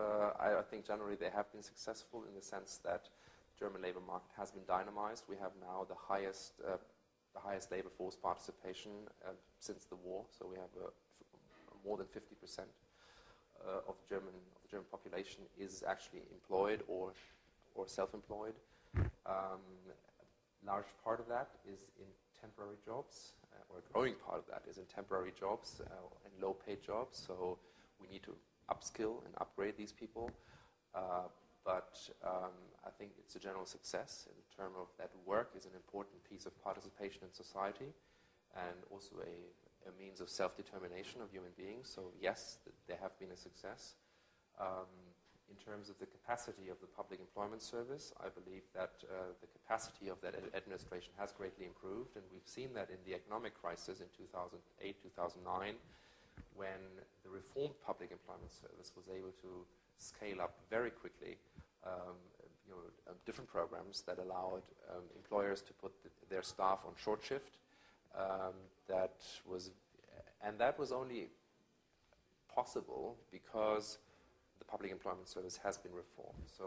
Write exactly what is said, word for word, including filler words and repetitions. uh, I, I think generally they have been successful in the sense that the German labor market has been dynamized. We have now the highest uh, the highest labor force participation uh, since the war. So we have uh, more than fifty percent uh, of the German of the German population is actually employed or or self-employed. Um, a large part of that is in temporary jobs, uh, or a growing part of that is in temporary jobs uh, and low-paid jobs. So we need to upskill and upgrade these people. Uh, but um, I think it's a general success in terms of that work is an important piece of participation in society and also a, a means of self-determination of human beings. So yes, th they have been a success. Um, In terms of the capacity of the Public Employment Service, I believe that uh, the capacity of that administration has greatly improved, and we've seen that in the economic crisis in two thousand eight, two thousand nine, when the reformed Public Employment Service was able to scale up very quickly um, you know, uh, different programs that allowed um, employers to put th their staff on short shift. Um, that was, and that was only possible because the Public Employment Service has been reformed. So